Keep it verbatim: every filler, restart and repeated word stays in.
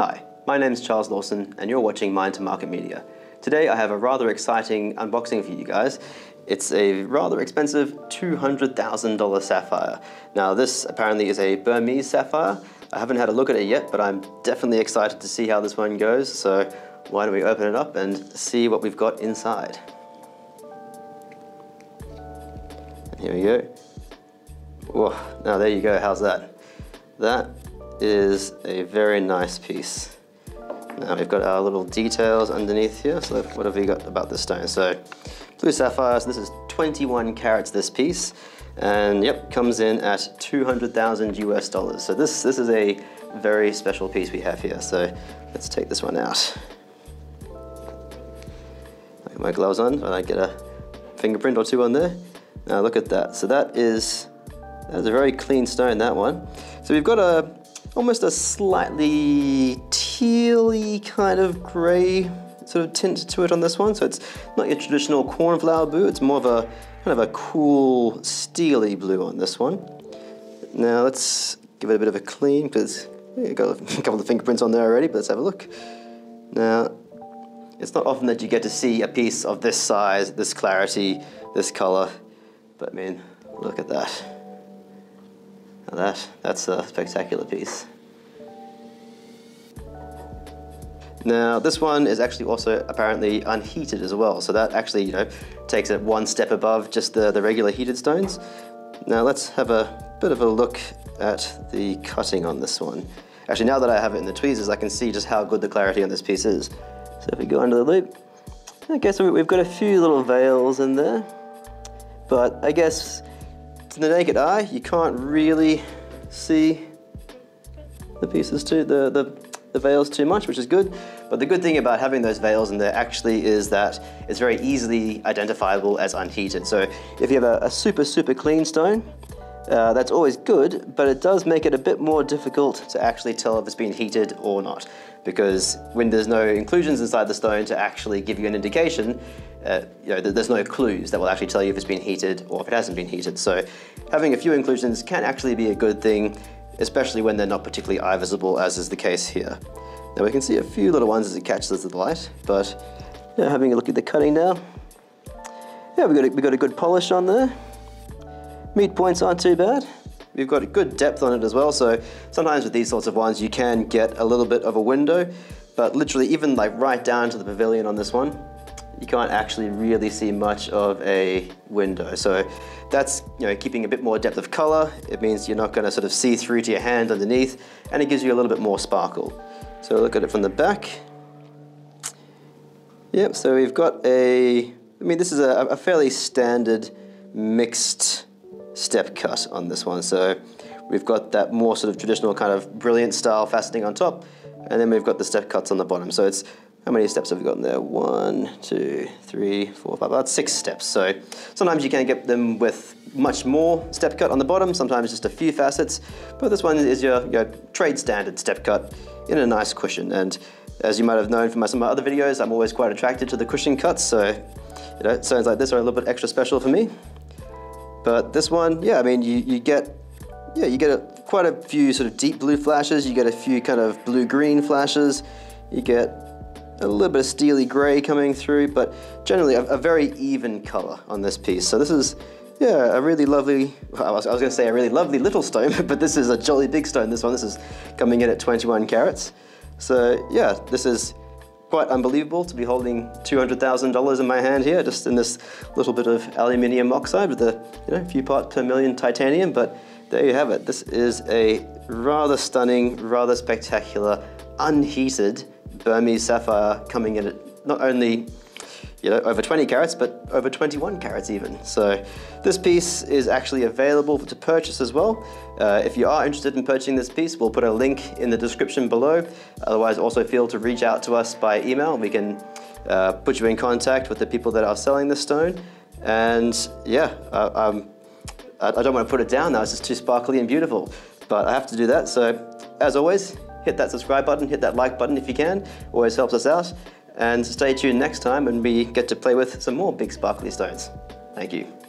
Hi, my name is Charles Lawson and you're watching Mind to Market Media. Today I have a rather exciting unboxing for you guys. It's a rather expensive two hundred thousand dollar sapphire. Now this apparently is a Burmese sapphire. I haven't had a look at it yet, but I'm definitely excited to see how this one goes. So why don't we open it up and see what we've got inside. Here we go. Whoa, now there you go, how's that? That is a very nice piece. Now we've got our little details underneath here. So what have we got about this stone? So blue sapphires, this is twenty-one carats this piece. And yep, comes in at two hundred thousand US dollars. So this, this is a very special piece we have here. So let's take this one out. Put my gloves on, and I get a fingerprint or two on there. Now look at that. So that is, that is a very clean stone, that one. So we've got a, almost a slightly tealy kind of grey sort of tint to it on this one. So it's not your traditional cornflower blue. It's more of a kind of a cool steely blue on this one. Now let's give it a bit of a clean because we've got a couple of fingerprints on there already, but let's have a look. Now, it's not often that you get to see a piece of this size, this clarity, this color, but I mean, look at that. Now that, that's a spectacular piece. Now this one is actually also apparently unheated as well. So that actually, you know, takes it one step above just the, the regular heated stones. Now let's have a bit of a look at the cutting on this one. Actually, now that I have it in the tweezers, I can see just how good the clarity on this piece is. So if we go under the loop, I guess we've got a few little veils in there, but I guess to the naked eye, you can't really see the pieces too, the, the the veils too much, which is good. But the good thing about having those veils in there actually is that it's very easily identifiable as unheated. So if you have a, a super, super clean stone, uh, that's always good, but it does make it a bit more difficult to actually tell if it's been heated or not, because when there's no inclusions inside the stone to actually give you an indication, uh, you know, there's no clues that will actually tell you if it's been heated or if it hasn't been heated. So having a few inclusions can actually be a good thing, especially when they're not particularly eye visible, as is the case here. Now we can see a few little ones as it catches the light, but yeah, having a look at the cutting now. Yeah, we've got, a, we've got a good polish on there. Meat points aren't too bad. We've got a good depth on it as well, so sometimes with these sorts of ones, you can get a little bit of a window, but literally even like right down to the pavilion on this one, you can't actually really see much of a window. So that's, you know, keeping a bit more depth of color. It means you're not gonna sort of see through to your hand underneath, and it gives you a little bit more sparkle. So look at it from the back. Yep, so we've got a, I mean, this is a, a fairly standard mixed step cut on this one. So we've got that more sort of traditional kind of brilliant style faceting on top, and then we've got the step cuts on the bottom. So it's, how many steps have we got in there? One, two, three, four, five, about six steps. So sometimes you can get them with much more step cut on the bottom, sometimes just a few facets, but this one is your, your trade standard step cut in a nice cushion. And as you might have known from my, some of my other videos, I'm always quite attracted to the cushion cuts. So, you know, stones like this are a little bit extra special for me. But this one, yeah, I mean, you, you get, yeah, you get a, quite a few sort of deep blue flashes. You get a few kind of blue-green flashes. You get a little bit of steely gray coming through, but generally a, a very even color on this piece. So this is, yeah, a really lovely, well, I was, I was gonna say a really lovely little stone, but this is a jolly big stone, this one. This is coming in at twenty-one carats. So yeah, this is quite unbelievable to be holding two hundred thousand dollars in my hand here, just in this little bit of aluminium oxide with a, you know, few parts per million titanium, but there you have it. This is a rather stunning, rather spectacular, unheated Burmese sapphire coming in at not only, you know, over twenty carats, but over twenty-one carats even. So this piece is actually available to purchase as well. Uh, if you are interested in purchasing this piece, we'll put a link in the description below. Otherwise, also feel to reach out to us by email. We can uh, put you in contact with the people that are selling this stone. And yeah, uh, um, I don't want to put it down now. It's just too sparkly and beautiful, but I have to do that. So as always, hit that subscribe button, hit that like button if you can, always helps us out. And stay tuned next time when we get to play with some more big sparkly stones. Thank you.